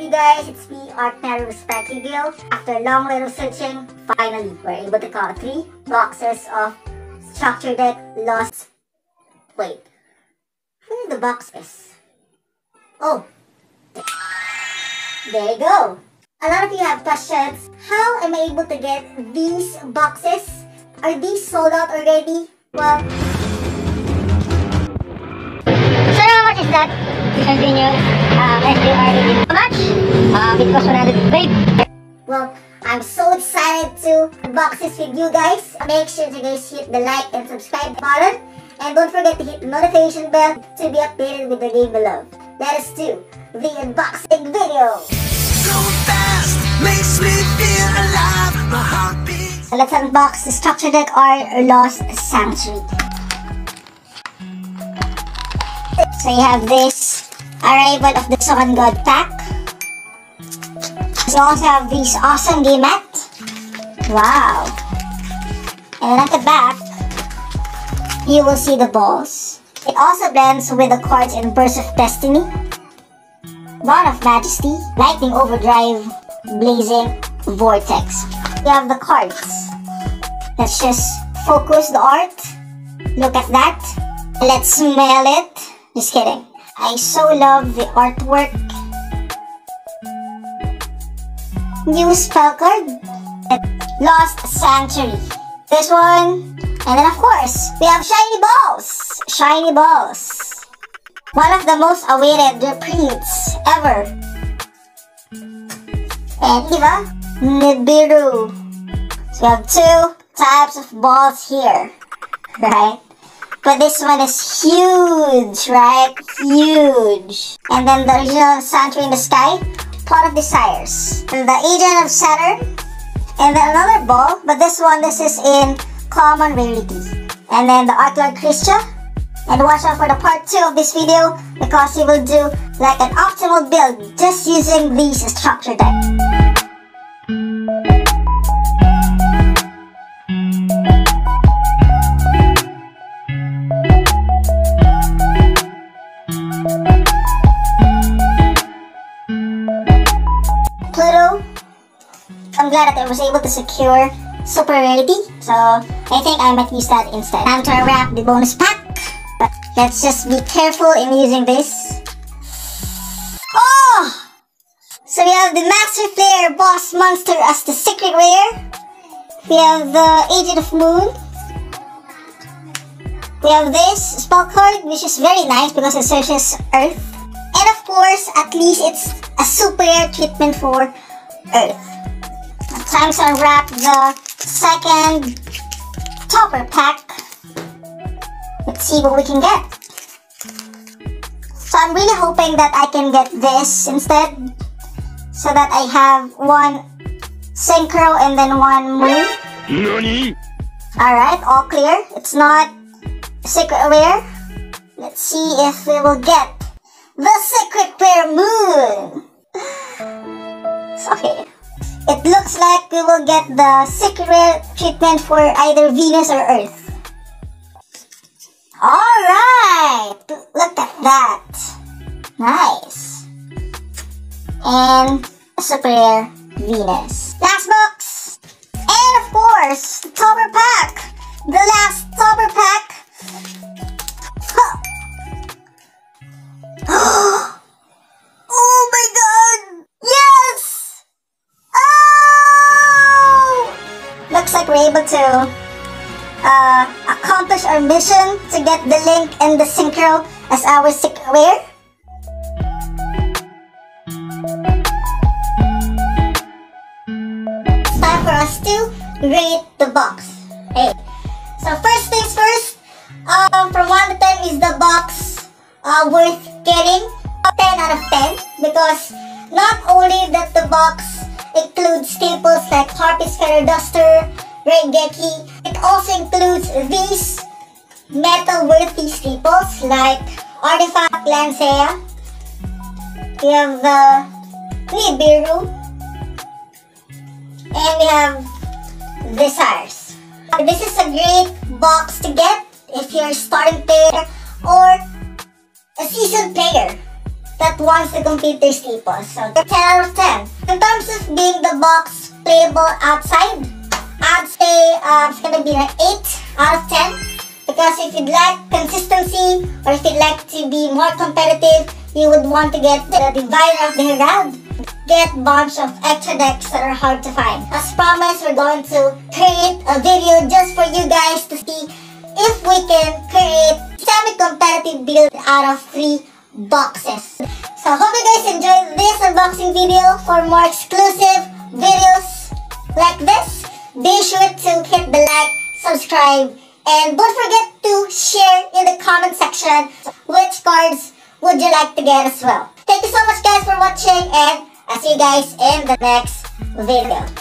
up you guys? It's me, Artner Respati Girl. After a long way of searching, finally we're able to caught 3 boxes of Structured Deck Lost. Wait, where are the boxes? Oh, there you go. A lot of you have questions. How am I able to get these boxes? Are these sold out already? Well, so how much is that? How much? It costs 100. Well, I'm so excited to unbox this with you guys. Make sure you guys hit the like and subscribe button. And don't forget to hit the notification bell to be updated with the game below. Let us do the unboxing video. So fast, makes me feel alive. My heart beats. So let's unbox the Structured Deck Art Lost Sanctuary. So you have this Arrival of the Sun God Pack. We also have these awesome game mat. Wow. And at the back, you will see the balls. It also blends with the cards in Purse of Destiny, Dawn of Majesty, Lightning Overdrive, Blazing Vortex. You have the cards. Let's just focus the art. Look at that. Let's smell it. Just kidding. I so love the artwork. New spell card, Lost Sanctuary. This one, and then of course, we have shiny balls. Shiny balls. One of the most awaited reprints ever. And diba? Nibiru. So we have 2 types of balls here, right? But this one is huge, right? Huge. And then the original Sanctuary in the Sky, Plot of Desires, and the Agent of Saturn, and then another ball, but this is in common rarity. And then the Art Lord Christia. And watch out for the part 2 of this video because he will do like an optimal build just using these structure deck. I'm glad that I was able to secure super rarity, so I think I might use that instead. Time to wrap the bonus pack, but let's just be careful in using this. Oh! So we have the Master Flare Boss Monster as the secret rare. We have the Agent of Moon. We have this spell card, which is very nice because it searches Earth. And of course, at least it's a super rare treatment for Earth. Time to unwrap the second topper pack. Let's see what we can get. So I'm really hoping that I can get this instead, so that I have one synchro and then one moon. Nani? Alright, all clear. It's not secret rare. Let's see if we will get the secret rare moon. Okay. It looks like we will get the secret rare treatment for either Venus or Earth. Alright! Look at that! Nice! And a super rare Venus. Last box! And of course, the topper pack! The last topper pack! Huh. Oh my god! Yes! Looks like we're able to accomplish our mission to get the link and the synchro as our secret rare. It's time for us to rate the box. Hey, so first things first, from 1 to 10 is the box worth getting. 10 out of 10 because not only that the box includes staples like Harpie's Feather Duster, Raigeki. It also includes these metal-worthy staples like Artifact Lancea. We have the Nibiru. And we have Desires. This is a great box to get if you're a starting player or a seasoned player. that wants to compete their steeples. So 10 out of 10. In terms of being the box playable outside, I'd say it's gonna be an 8 out of 10. Because if you'd like consistency, or if you'd like to be more competitive, you would want to get the Divider of the Herald. Get a bunch of extra decks that are hard to find. As promised, we're going to create a video just for you guys to see if we can create semi-competitive build out of 3 boxes. So I hope you guys enjoyed this unboxing video. For more exclusive videos like this, be sure to hit the like, subscribe, and don't forget to share in the comment section which cards would you like to get as well. Thank you so much guys for watching, and I'll see you guys in the next video.